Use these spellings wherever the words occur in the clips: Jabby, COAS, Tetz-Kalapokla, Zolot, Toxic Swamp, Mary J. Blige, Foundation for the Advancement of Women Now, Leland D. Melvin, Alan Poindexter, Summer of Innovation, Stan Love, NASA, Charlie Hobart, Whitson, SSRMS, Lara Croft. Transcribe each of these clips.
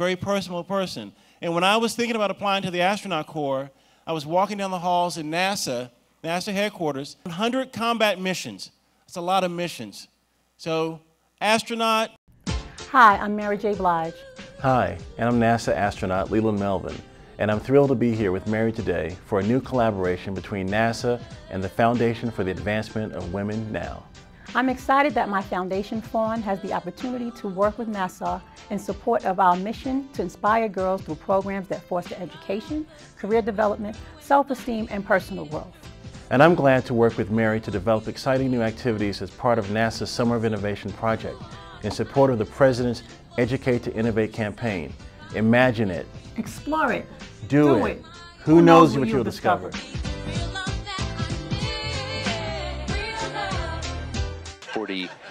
very personal person. And when I was thinking about applying to the astronaut corps, I was walking down the halls in NASA headquarters, 100 combat missions. That's a lot of missions. So, astronaut. Hi, I'm Mary J. Blige. Hi, and I'm NASA astronaut Leland Melvin, and I'm thrilled to be here with Mary today for a new collaboration between NASA and the Foundation for the Advancement of Women Now. I'm excited that my foundation fund has the opportunity to work with NASA in support of our mission to inspire girls through programs that foster education, career development, self-esteem, and personal growth. And I'm glad to work with Mary to develop exciting new activities as part of NASA's Summer of Innovation project in support of the President's Educate to Innovate campaign. Imagine it. Explore it. Do it. Who knows what you'll discover?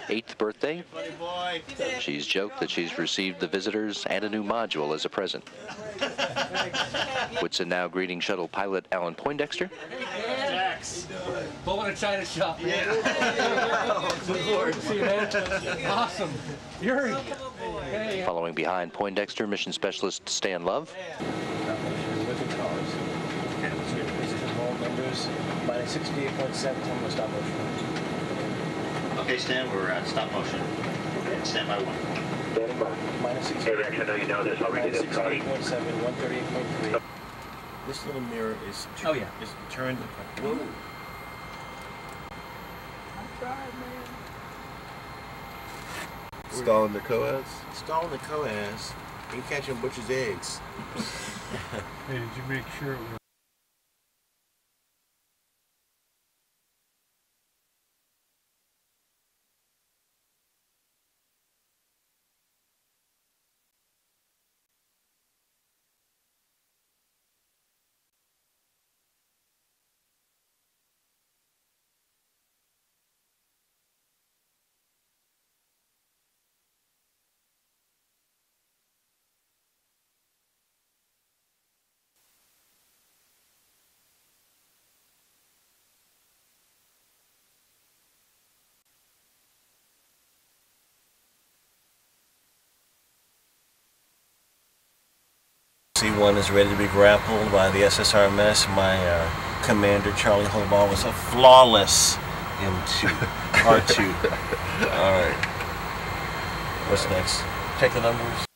Eighth birthday. She's joked that she's received the visitors and a new module as a present. Whitson now greeting shuttle pilot Alan Poindexter. Bull in a china shop, man. Yeah. Awesome. Yuri. Following behind Poindexter, mission specialist Stan Love. Okay, Stan, we're at stop motion. Stand by one. Stand by. Hey, Rex, I know you know this. I'll read it. 138.3. This little mirror is turned. Whoa. I tried, man. Installing the COAS? Installing the COAS. You're catching butcher's eggs. Hey, did you make sure it was? C1 is ready to be grappled by the SSRMS. My commander, Charlie Hobart, was a flawless M2, R2. All right. What's next? Check the numbers.